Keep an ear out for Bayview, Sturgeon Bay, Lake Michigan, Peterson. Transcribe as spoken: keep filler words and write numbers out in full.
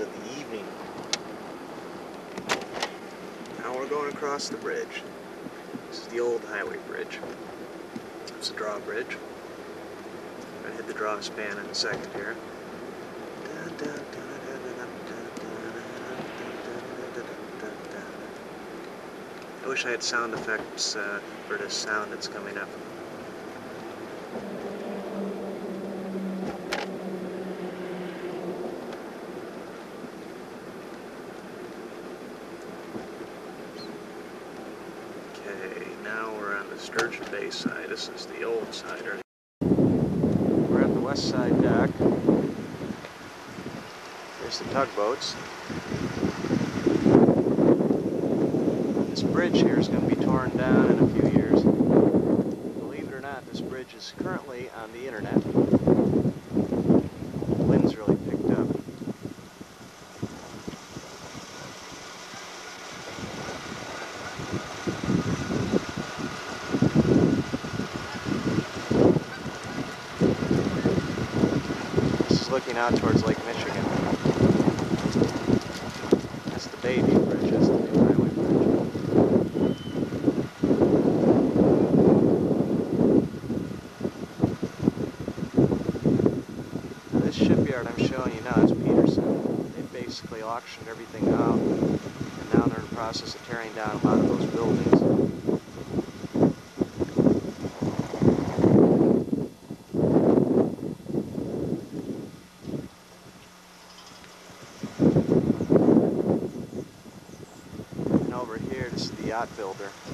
in the evening. Now we're going across the bridge. This is the old highway bridge. It's a drawbridge. I'm going to hit the draw span in a second here. I wish I had sound effects uh, for this sound that's coming up. Okay, now we're on the Sturgeon Bay side. This is the old side right here. We're at the west side dock. There's the tugboats. This bridge here is going to be torn down in a few years. Believe it or not, this bridge is currently on the internet. The wind's really picked up. This is looking out towards Lake Michigan. That's the Bayview Bridge. That's the new highway bridge. Now this shipyard I'm showing you now is Peterson. They basically auctioned everything out, and now they're in the process of tearing down a lot of those buildings. Over here, this is the yacht builder.